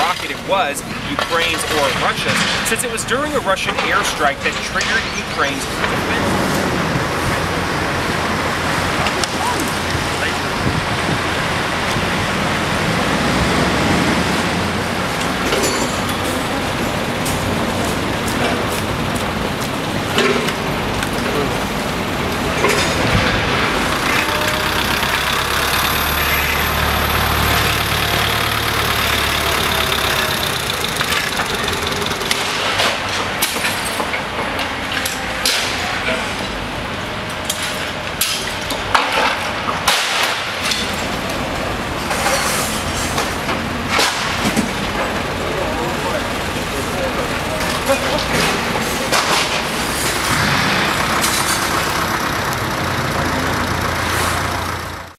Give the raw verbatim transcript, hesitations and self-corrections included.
rocket it was, Ukraine's or Russia's, since it was during a Russian airstrike that triggered Ukraine's defense.